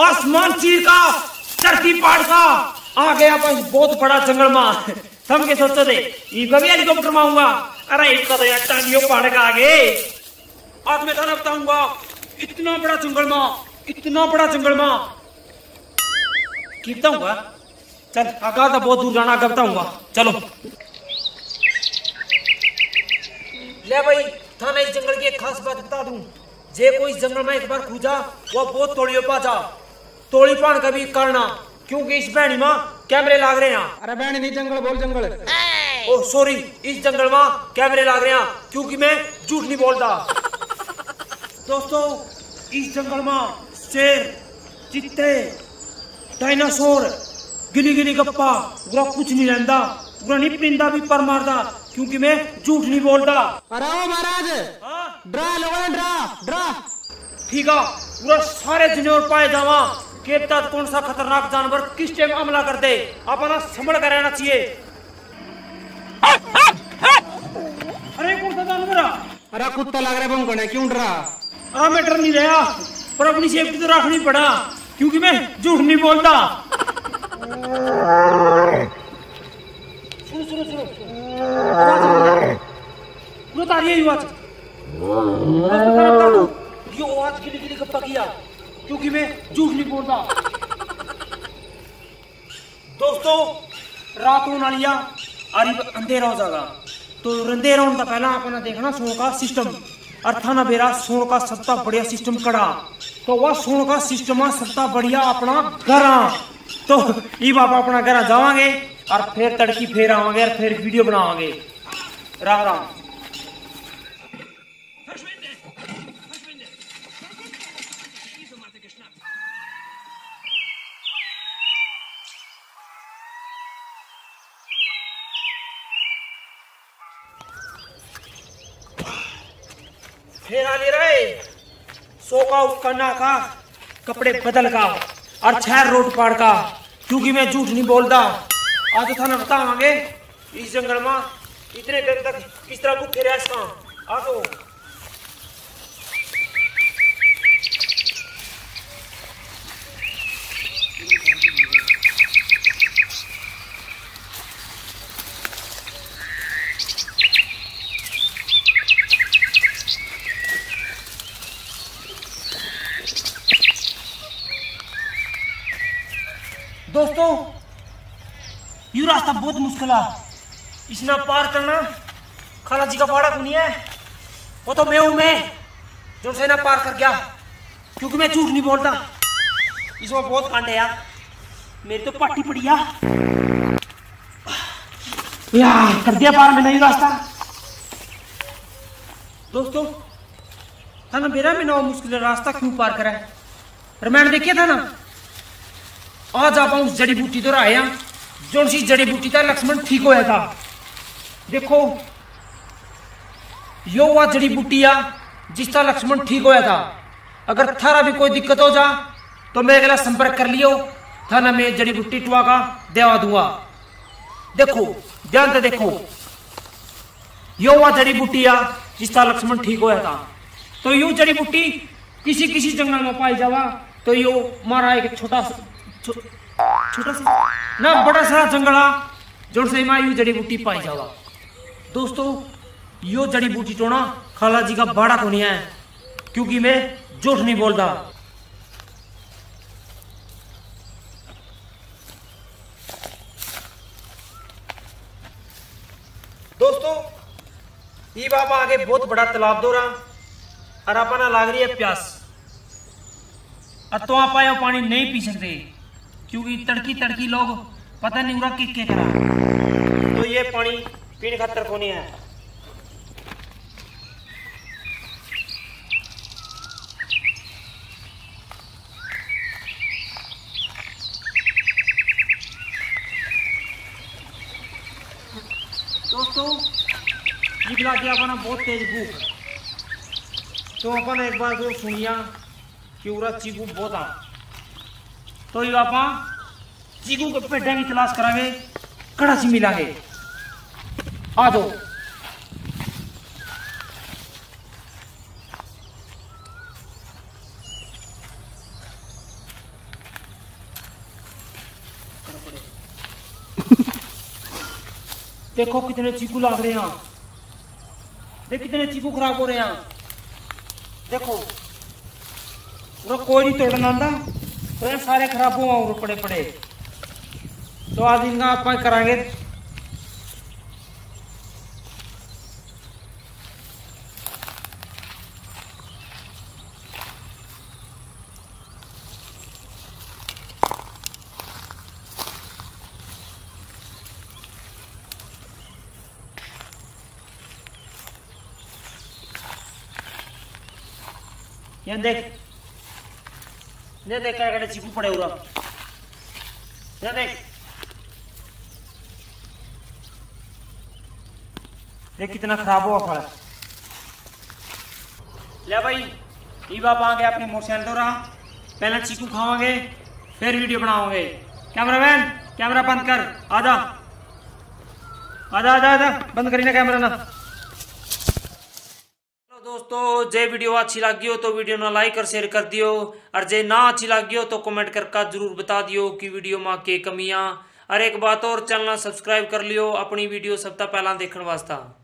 आसमान चीर का धरती पाड़ का आ गया भाई बहुत बड़ा जंगल मां। थम के सोचो थे हेलीकॉप्टर माऊंगा, अरे इसका तो यार टांगियों पहाड़ का आगे आज मैं थाना बताऊंगा। इतना बड़ा जंगल मां, इतना बड़ा जंगल मां कितना हुआ। चल आगा तो बहुत दूर जाना करता हूँ, चलो ले भाई। थाना इस जंगल की एक खास बात बता दूं, जे कोई जंगल में एक बार कूदा वो बहुत तोड़ियों पा जा, तोड़ी पान का भी करना क्योंकि इस बहनी माँ कैमरे लाग रहे हैं। अरे बहनी नहीं जंगल बोल जंगल, ओह सॉरी, इस जंगल माँ कैमरे लाग रहे हैं क्योंकि मैं झूठ नहीं बोलता। दोस्तों इस जंगल माँ शेर, चित्ते, डायनासोर, गिली गिली गप्पा पूरा कुछ नहीं रहता, पूरा नहीं पिंदा भी पर मारता क्योंकि मैं झूठ नहीं बोलता। अरे ओ महाराज डरा लोगों डरा डरा ठीक है पूरा सारे जानवर पाए जावा के तक कौन सा खतरनाक जानवर किस टाइम हमला करते अपना संभल कर रहना चाहिए। अरे कौन सा जानवर है? अरे कुत्ता लग रहा है भौंकने, क्यों डरा? अरे मैं डर नहीं रहा पर अपनी सेफ्टी तो रखनी पड़ा क्योंकि मैं झूठ नहीं बोलता। सुनो सुनो सुनो वो तारिया ही आवाज ये आवाज गिली गिली गप्पा किया क्योंकि मैं झूठ नहीं बोलता। दोस्तों रात होने वाली है और अंधेरा हो जाएगा, तो अंधेरा होने का पहला अपना देखना सोने का सिस्टम। और थाना बेरा सोने का सबका बढ़िया सिस्टम कड़ा, तो वह सोने का सिस्टम सबका बढ़िया अपना घरा। तो ये बाप अपना घर जावांगे और फिर तड़की फेर आवांगे और फिर वीडियो बनावांगे। राम राम। फेर आ ले रहे सोका उपकना का कपड़े बदल का और छह रोड पाड़ का क्योंकि मैं झूठ नहीं बोलता। आज तो थाना बतावांगे इस जंगल में इतने देर तक किस तरह भूखे रह सका। आज दोस्तों ये रास्ता बहुत मुश्किल है, इसना पार करना खाला जी का पाड़ा नहीं है, वो तो मैं हूँ मैं जो से ना पार कर गया क्योंकि मैं झूठ नहीं बोलता। इसमें बहुत कांडे यार, मेरी तो पार्टी पड़ी यार, कर दिया पार मैंने ये रास्ता। दोस्तों थाना बेरा में ना मुश्किल रास्ता क्यों पार करा है, पर मैंने देखिए था ना आज आप उस जड़ी बूटी तो आया जो सी जड़ी बूटी था लक्ष्मण ठीक होया था। देखो यो वह जड़ी बूटी आ जिसका लक्ष्मण ठीक होया था। अगर थारा भी कोई दिक्कत हो जा तो मेरे गला संपर्क कर लियो, थाना में जड़ी बूटी टुआ का देवा दुआ। देखो ध्यान से देखो, यो वह जड़ी बूटी आ जिसका लक्ष्मण ठीक होया था। तो यो जड़ी बूटी किसी किसी जंगल में पाई जावा, तो यो मारा एक छोटा छोटा सा ना बड़ा सारा जंगला जोड़ से मायू जड़ी बूटी पाई जावा। दोस्तों यो जड़ी बूटी टोना खाला जी का बाड़ा को नहीं है क्योंकि मैं झूठ नहीं बोलता। दोस्तों ये बाबा आगे बहुत बड़ा तालाब दो रहा और अपना लाग रही है प्यास, तो आप आया पानी नहीं पी सकते क्योंकि तड़की तड़की लोग पता नहीं उड़ा के करा, तो ये पानी पीने का तरको नहीं है। दोस्तों जिगला गया अपना बहुत तेज भूख, तो अपन एक बार जो सुनिया कि उड़ा चीकू बहुत आ, तो ये आपा चीकू के पेड़ा की तलाश करावे कड़ा सी मिला है। आ दो देखो कितने चीकू लग रहे हैं, देख कितने चीकू खराब हो रहे हैं। देखो कोई नहीं तोड़ना आंदा तो सारे खराब हुआ पड़े पड़े। तो आज इनका आप करांगे ये देख, ये देख क्या चीकू पड़े हुआ, ये देख ये कितना खराब हुआ फल। ले भाई ये बाप आ गए अपने मोटरसाइकिल दो रहा, पहले चीकू खावांगे फिर वीडियो बनाओगे। कैमरामैन कैमरा बंद कर, आजा आजा आजा आजा, बंद करी ना कैमरा ना। दोस्तों जे वीडियो अच्छी लगी हो तो वीडियो ना लाइक और शेयर कर दियो, और जे ना अच्छी लगी हो तो कमेंट करके जरूर बता दियो कि वीडियो में के कमियां। और एक बात और, चैनल सब्सक्राइब कर लियो अपनी वीडियो सब तक पहला देखने वास्ता।